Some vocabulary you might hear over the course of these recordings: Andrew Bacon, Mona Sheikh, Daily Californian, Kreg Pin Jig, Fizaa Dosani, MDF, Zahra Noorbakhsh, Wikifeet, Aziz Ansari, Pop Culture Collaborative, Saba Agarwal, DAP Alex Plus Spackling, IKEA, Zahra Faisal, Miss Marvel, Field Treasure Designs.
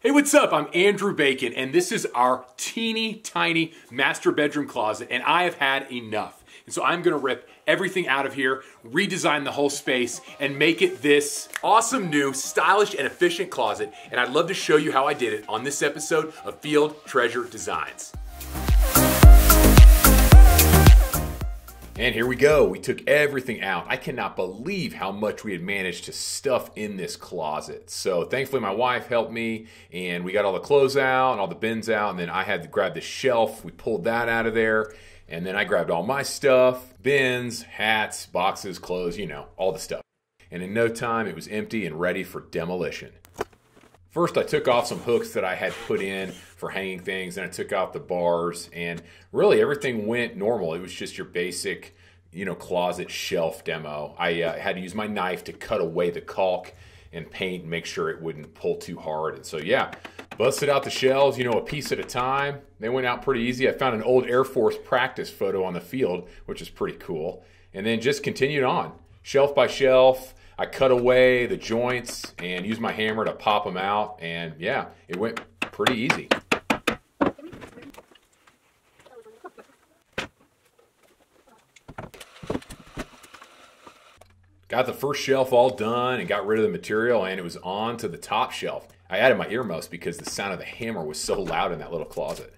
Hey, what's up? I'm Andrew Bacon, and this is our teeny tiny master bedroom closet, and I have had enough. And so I'm gonna rip everything out of here, redesign the whole space, and make it this awesome, new, stylish, and efficient closet. And I'd love to show you how I did it on this episode of Field Treasure Designs. And here we go, we took everything out. I cannot believe how much we had managed to stuff in this closet. So thankfully my wife helped me and we got all the clothes out and all the bins out, and then I had to grab the shelf, we pulled that out of there, and then I grabbed all my stuff, bins, hats, boxes, clothes, you know, all the stuff. And in no time it was empty and ready for demolition. First, I took off some hooks that I had put in for hanging things, and I took out the bars, and really everything went normal. It was just your basic, you know, closet shelf demo. I had to use my knife to cut away the caulk and paint and make sure it wouldn't pull too hard. And so, yeah, busted out the shelves, you know, a piece at a time. They went out pretty easy. I found an old Air Force practice photo on the field, which is pretty cool. And then just continued on, shelf by shelf. I cut away the joints and used my hammer to pop them out, and yeah, it went pretty easy. Got the first shelf all done and got rid of the material, and it was on to the top shelf. I added my earmuffs because the sound of the hammer was so loud in that little closet.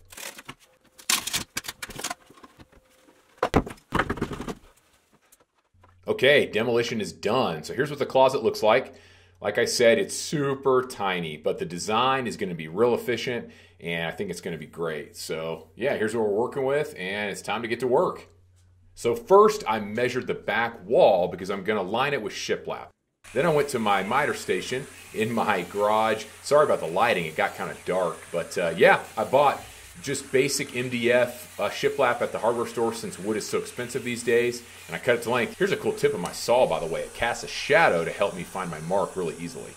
Okay, demolition is done. So here's what the closet looks like. Like I said, it's super tiny, but the design is gonna be real efficient, and I think it's gonna be great. So yeah, here's what we're working with, and it's time to get to work. So first, I measured the back wall because I'm gonna line it with shiplap. Then I went to my miter station in my garage. Sorry about the lighting, it got kind of dark, but yeah, I bought just basic MDF shiplap at the hardware store since wood is so expensive these days, and I cut it to length. Here's a cool tip of my saw, by the way. It casts a shadow to help me find my mark really easily.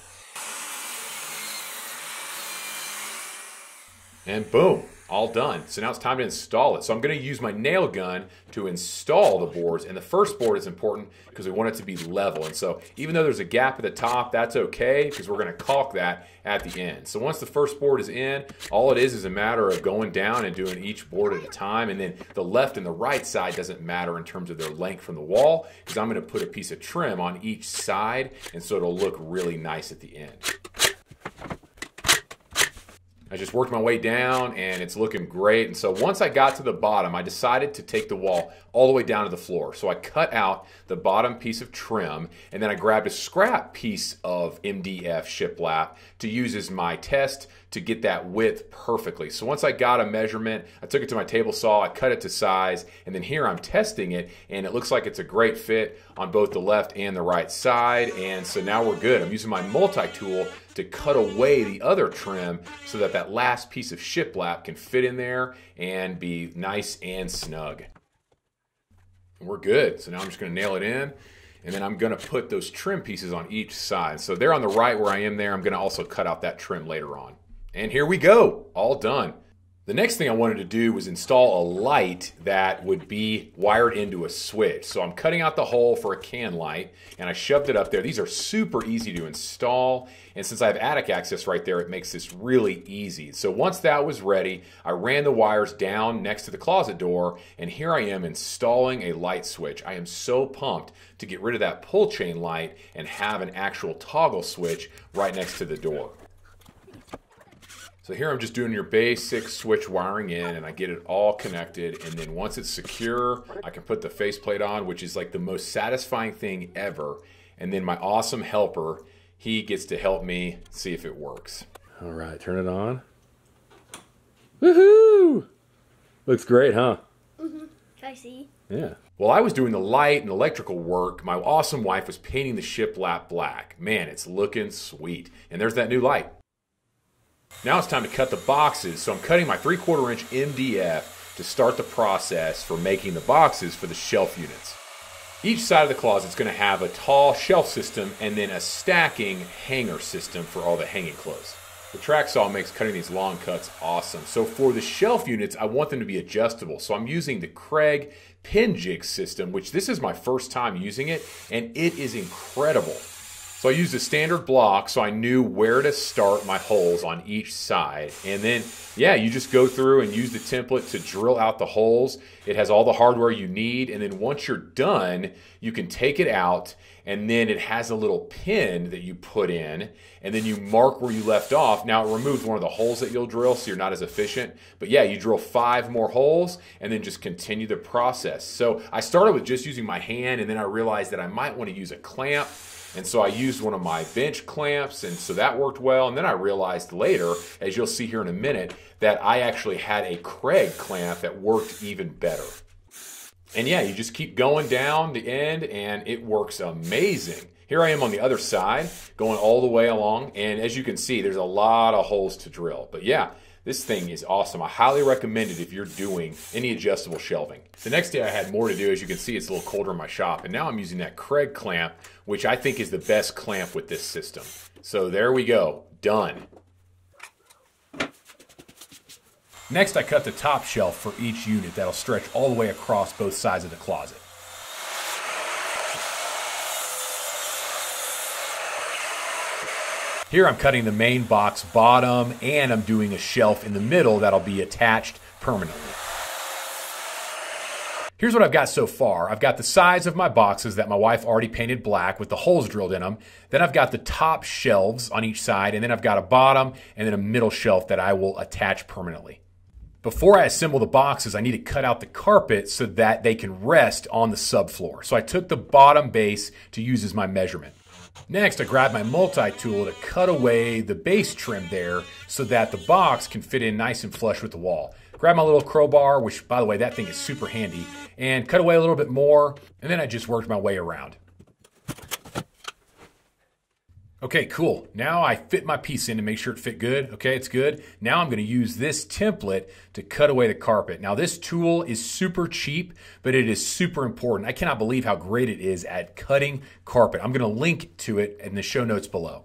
And boom, all done. So now it's time to install it. So I'm gonna use my nail gun to install the boards, and the first board is important because we want it to be level. And so even though there's a gap at the top, that's okay because we're gonna caulk that at the end. So once the first board is in, all it is a matter of going down and doing each board at a time, and then the left and the right side doesn't matter in terms of their length from the wall because I'm gonna put a piece of trim on each side, and so it'll look really nice at the end. I just worked my way down and it's looking great. And so once I got to the bottom, I decided to take the wall all the way down to the floor. So I cut out the bottom piece of trim, and then I grabbed a scrap piece of MDF shiplap to use as my test to get that width perfectly. So once I got a measurement, I took it to my table saw, I cut it to size, and then here I'm testing it, and it looks like it's a great fit on both the left and the right side. And so now we're good. I'm using my multi-tool to cut away the other trim so that that last piece of shiplap can fit in there and be nice and snug. And we're good. So now I'm just gonna nail it in, and then I'm gonna put those trim pieces on each side. So they're on the right where I am there. I'm gonna also cut out that trim later on. And here we go, all done. The next thing I wanted to do was install a light that would be wired into a switch. So I'm cutting out the hole for a can light, and I shoved it up there. These are super easy to install, and since I have attic access right there, it makes this really easy. So once that was ready, I ran the wires down next to the closet door, and here I am installing a light switch. I am so pumped to get rid of that pull chain light and have an actual toggle switch right next to the door. So here I'm just doing your basic switch wiring in, and I get it all connected, and then once it's secure, I can put the faceplate on, which is like the most satisfying thing ever. And then my awesome helper, he gets to help me see if it works. All right, turn it on. Woohoo! Looks great, huh? Mm-hmm. I see. Yeah. While I was doing the light and electrical work, my awesome wife was painting the shiplap black. Man, it's looking sweet. And there's that new light. Now it's time to cut the boxes, so I'm cutting my 3/4 inch MDF to start the process for making the boxes for the shelf units. Each side of the closet is going to have a tall shelf system and then a stacking hanger system for all the hanging clothes. The track saw makes cutting these long cuts awesome. So for the shelf units, I want them to be adjustable. So I'm using the Kreg Pin Jig system, which this is my first time using it, and it is incredible. So I used a standard block so I knew where to start my holes on each side. And then, yeah, you just go through and use the template to drill out the holes. It has all the hardware you need. And then once you're done, you can take it out, and then it has a little pin that you put in, and then you mark where you left off. Now it removes one of the holes that you'll drill, so you're not as efficient. But yeah, you drill 5 more holes and then just continue the process. So I started with just using my hand, and then I realized that I might want to use a clamp. And so I used one of my bench clamps, and so that worked well. And then I realized later, as you'll see here in a minute, that I actually had a Kreg clamp that worked even better. And yeah, you just keep going down the end and it works amazing. Here I am on the other side, going all the way along. And as you can see, there's a lot of holes to drill. But yeah, this thing is awesome. I highly recommend it if you're doing any adjustable shelving. The next day I had more to do. As you can see, it's a little colder in my shop. And now I'm using that Kreg clamp, which I think is the best clamp with this system. So there we go, done. Next, I cut the top shelf for each unit that'll stretch all the way across both sides of the closet. Here I'm cutting the main box bottom, and I'm doing a shelf in the middle that'll be attached permanently. Here's what I've got so far. I've got the sides of my boxes that my wife already painted black with the holes drilled in them. Then I've got the top shelves on each side, and then I've got a bottom and then a middle shelf that I will attach permanently. Before I assemble the boxes, I need to cut out the carpet so that they can rest on the subfloor. So I took the bottom base to use as my measurement. Next, I grabbed my multi-tool to cut away the base trim there so that the box can fit in nice and flush with the wall. Grab my little crowbar, which, by the way, that thing is super handy, and cut away a little bit more, and then I just worked my way around. Okay, cool. Now I fit my piece in to make sure it fit good. Okay, it's good. Now I'm gonna use this template to cut away the carpet. Now this tool is super cheap, but it is super important. I cannot believe how great it is at cutting carpet. I'm gonna link to it in the show notes below.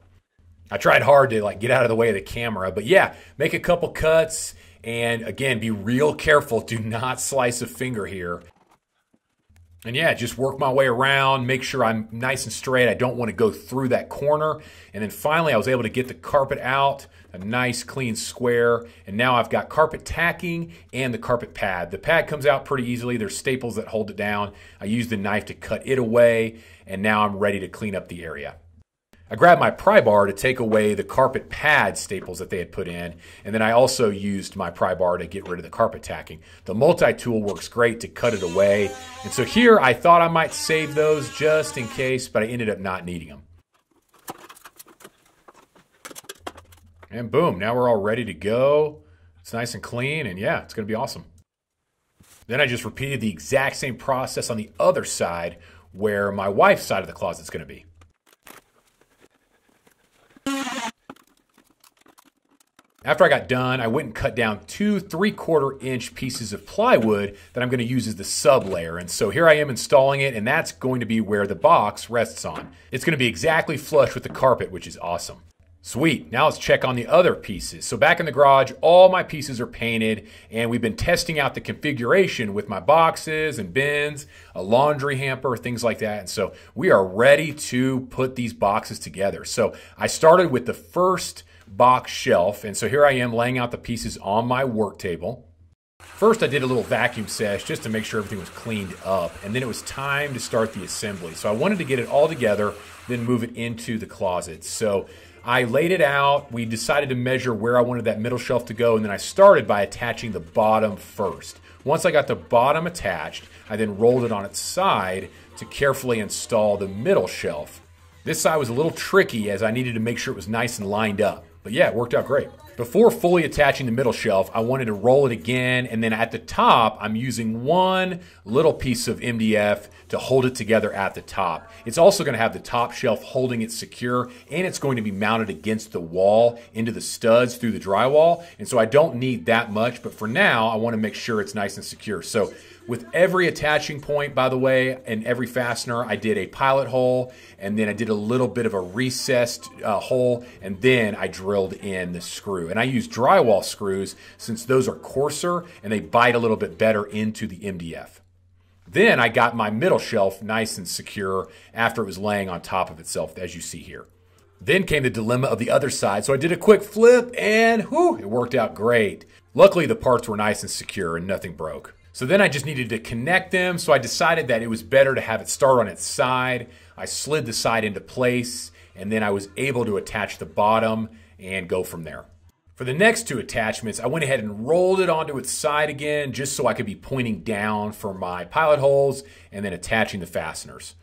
I tried hard to like get out of the way of the camera, but yeah, make a couple cuts, and again, be real careful. Do not slice a finger here. And yeah, just work my way around, make sure I'm nice and straight. I don't want to go through that corner. And then finally, I was able to get the carpet out, a nice clean square. And now I've got carpet tacking and the carpet pad. The pad comes out pretty easily. There's staples that hold it down. I used the knife to cut it away, and now I'm ready to clean up the area. I grabbed my pry bar to take away the carpet pad staples that they had put in, and then I also used my pry bar to get rid of the carpet tacking. The multi-tool works great to cut it away, and so here I thought I might save those just in case, but I ended up not needing them. And boom, now we're all ready to go. It's nice and clean, and yeah, it's gonna be awesome. Then I just repeated the exact same process on the other side where my wife's side of the closet's gonna be. After I got done, I went and cut down 2 3/4-inch pieces of plywood that I'm going to use as the sub layer. And so here I am installing it, and that's going to be where the box rests on. It's going to be exactly flush with the carpet, which is awesome. Sweet. Now let's check on the other pieces. So back in the garage, all my pieces are painted, and we've been testing out the configuration with my boxes and bins, a laundry hamper, things like that. And so we are ready to put these boxes together. So I started with the first box shelf, and so here I am laying out the pieces on my work table. First, I did a little vacuum sesh just to make sure everything was cleaned up, and then it was time to start the assembly. So I wanted to get it all together, then move it into the closet. So I laid it out. We decided to measure where I wanted that middle shelf to go, and then I started by attaching the bottom first. Once I got the bottom attached, I then rolled it on its side to carefully install the middle shelf. This side was a little tricky as I needed to make sure it was nice and lined up. But yeah, it worked out great. Before fully attaching the middle shelf, I wanted to roll it again, and then at the top, I'm using one little piece of MDF to hold it together at the top. It's also gonna have the top shelf holding it secure, and it's going to be mounted against the wall into the studs through the drywall, and so I don't need that much, but for now, I wanna make sure it's nice and secure. So with every attaching point, by the way, and every fastener, I did a pilot hole, and then I did a little bit of a recessed hole, and then I drilled in the screw. And I use drywall screws since those are coarser and they bite a little bit better into the MDF. Then I got my middle shelf nice and secure after it was laying on top of itself, as you see here. Then came the dilemma of the other side, so I did a quick flip and whew, it worked out great. Luckily the parts were nice and secure and nothing broke. So then I just needed to connect them, so I decided that it was better to have it start on its side. I slid the side into place and then I was able to attach the bottom and go from there. For the next two attachments, I went ahead and rolled it onto its side again just so I could be pointing down for my pilot holes and then attaching the fasteners.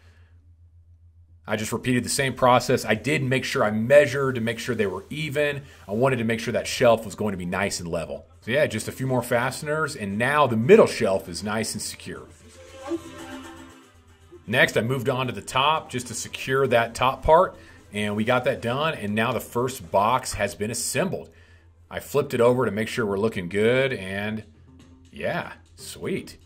I just repeated the same process. I did make sure I measured to make sure they were even. I wanted to make sure that shelf was going to be nice and level. So yeah, just a few more fasteners, and now the middle shelf is nice and secure. Next, I moved on to the top just to secure that top part, and we got that done, and now the first box has been assembled. I flipped it over to make sure we're looking good, and yeah, sweet.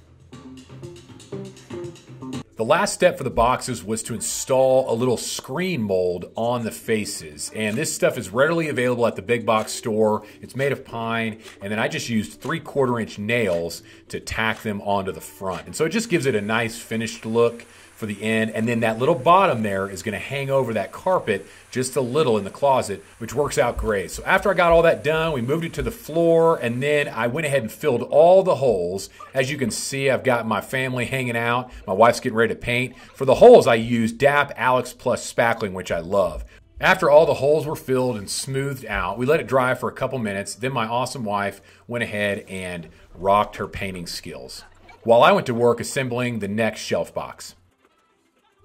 The last step for the boxes was to install a little screen mold on the faces. And this stuff is readily available at the big box store. It's made of pine. And then I just used 3/4 inch nails to tack them onto the front. And so it just gives it a nice finished look for the end. And then that little bottom there is gonna hang over that carpet just a little in the closet, which works out great. So after I got all that done, we moved it to the floor, and then I went ahead and filled all the holes. As you can see, I've got my family hanging out. My wife's getting ready to paint. For the holes, I used DAP Alex Plus Spackling, which I love. After all the holes were filled and smoothed out, we let it dry for a couple minutes. Then my awesome wife went ahead and rocked her painting skills while I went to work assembling the next shelf box.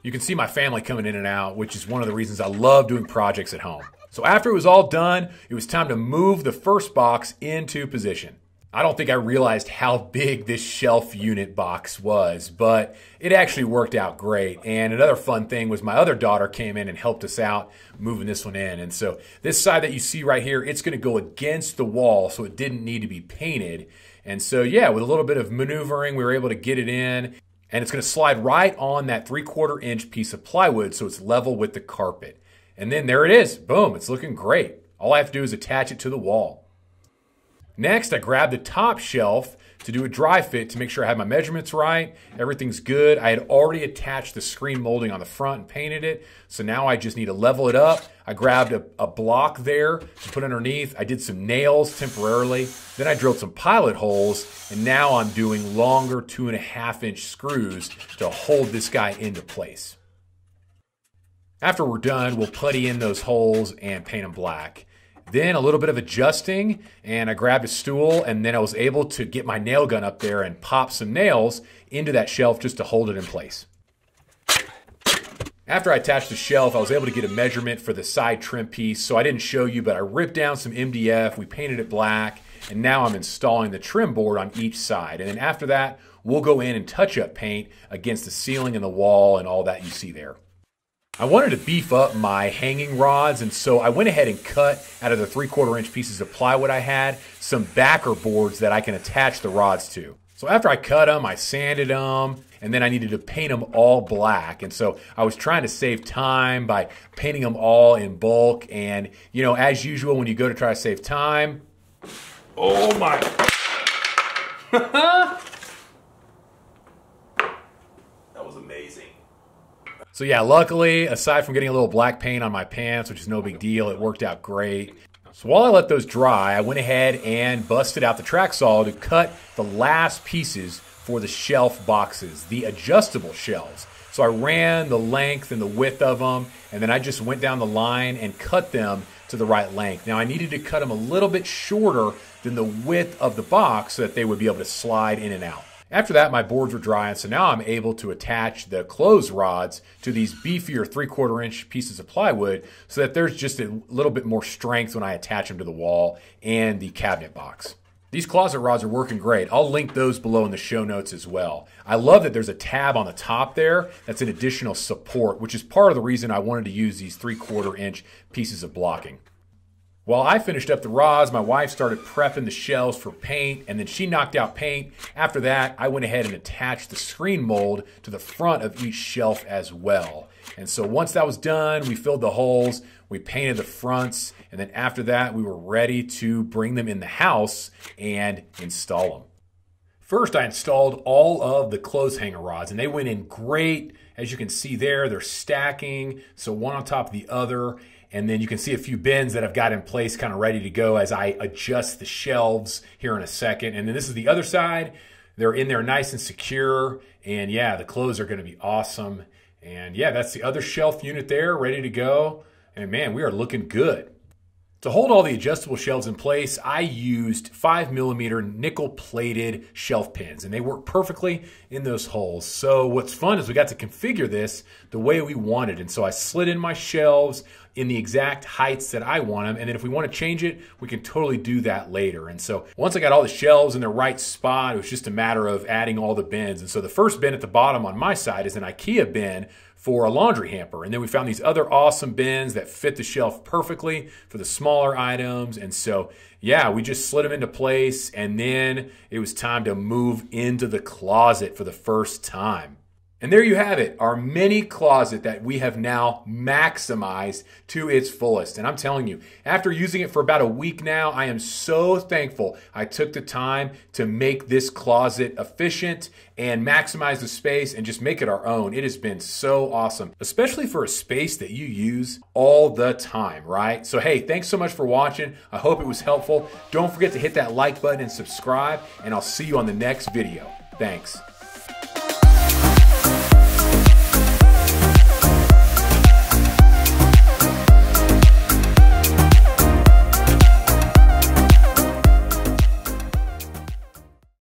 You can see my family coming in and out, which is one of the reasons I love doing projects at home. So after it was all done, it was time to move the first box into position. I don't think I realized how big this shelf unit box was, but it actually worked out great. And another fun thing was my other daughter came in and helped us out moving this one in. And so this side that you see right here, it's gonna go against the wall, so it didn't need to be painted. And so yeah, with a little bit of maneuvering, we were able to get it in. And it's gonna slide right on that 3/4 inch piece of plywood so it's level with the carpet. And then there it is, boom, it's looking great. All I have to do is attach it to the wall. Next, I grabbed the top shelf to do a dry fit to make sure I had my measurements right, everything's good. I had already attached the screen molding on the front and painted it, so now I just need to level it up. I grabbed a block there to put underneath. I did some nails temporarily. Then I drilled some pilot holes, and now I'm doing longer 2.5 inch screws to hold this guy into place. After we're done, we'll putty in those holes and paint them black. Then a little bit of adjusting, and I grabbed a stool, and then I was able to get my nail gun up there and pop some nails into that shelf just to hold it in place. After I attached the shelf, I was able to get a measurement for the side trim piece, so I didn't show you, but I ripped down some MDF, we painted it black, and now I'm installing the trim board on each side. And then after that, we'll go in and touch up paint against the ceiling and the wall and all that you see there. I wanted to beef up my hanging rods, and so I went ahead and cut out of the 3/4 inch pieces of plywood I had some backer boards that I can attach the rods to. So after I cut them, I sanded them, and then I needed to paint them all black. And so I was trying to save time by painting them all in bulk. And you know, as usual, when you go to try to save time, oh my. So yeah, luckily, aside from getting a little black paint on my pants, which is no big deal, it worked out great. So while I let those dry, I went ahead and busted out the track saw to cut the last pieces for the shelf boxes, the adjustable shelves. So I ran the length and the width of them, and then I just went down the line and cut them to the right length. Now I needed to cut them a little bit shorter than the width of the box so that they would be able to slide in and out. After that, my boards were dry, and so now I'm able to attach the clothes rods to these beefier 3/4 inch pieces of plywood so that there's just a little bit more strength when I attach them to the wall and the cabinet box. These closet rods are working great. I'll link those below in the show notes as well. I love that there's a tab on the top there that's an additional support, which is part of the reason I wanted to use these 3/4 inch pieces of blocking. While I finished up the rods, my wife started prepping the shelves for paint, and then she knocked out paint. After that, I went ahead and attached the screen mold to the front of each shelf as well. And so once that was done, we filled the holes, we painted the fronts, and then after that, we were ready to bring them in the house and install them. First, I installed all of the clothes hanger rods, and they went in great. As you can see there, they're stacking, so one on top of the other. And then you can see a few bins that I've got in place kind of ready to go as I adjust the shelves here in a second. And then this is the other side. They're in there nice and secure. And yeah, the clothes are gonna be awesome. And yeah, that's the other shelf unit there, ready to go. And man, we are looking good. To hold all the adjustable shelves in place, I used 5mm nickel plated shelf pins, and they work perfectly in those holes. So what's fun is we got to configure this the way we wanted. And so I slid in my shelves in the exact heights that I want them. And then if we want to change it, we can totally do that later. And so once I got all the shelves in the right spot, it was just a matter of adding all the bins. And so the first bin at the bottom on my side is an IKEA bin for a laundry hamper. And then we found these other awesome bins that fit the shelf perfectly for the smaller items. And so, yeah, we just slid them into place, and then it was time to move into the closet for the first time. And there you have it, our mini closet that we have now maximized to its fullest. And I'm telling you, after using it for about a week now, I am so thankful I took the time to make this closet efficient and maximize the space and just make it our own. It has been so awesome, especially for a space that you use all the time, right? So hey, thanks so much for watching. I hope it was helpful. Don't forget to hit that like button and subscribe, and I'll see you on the next video. Thanks.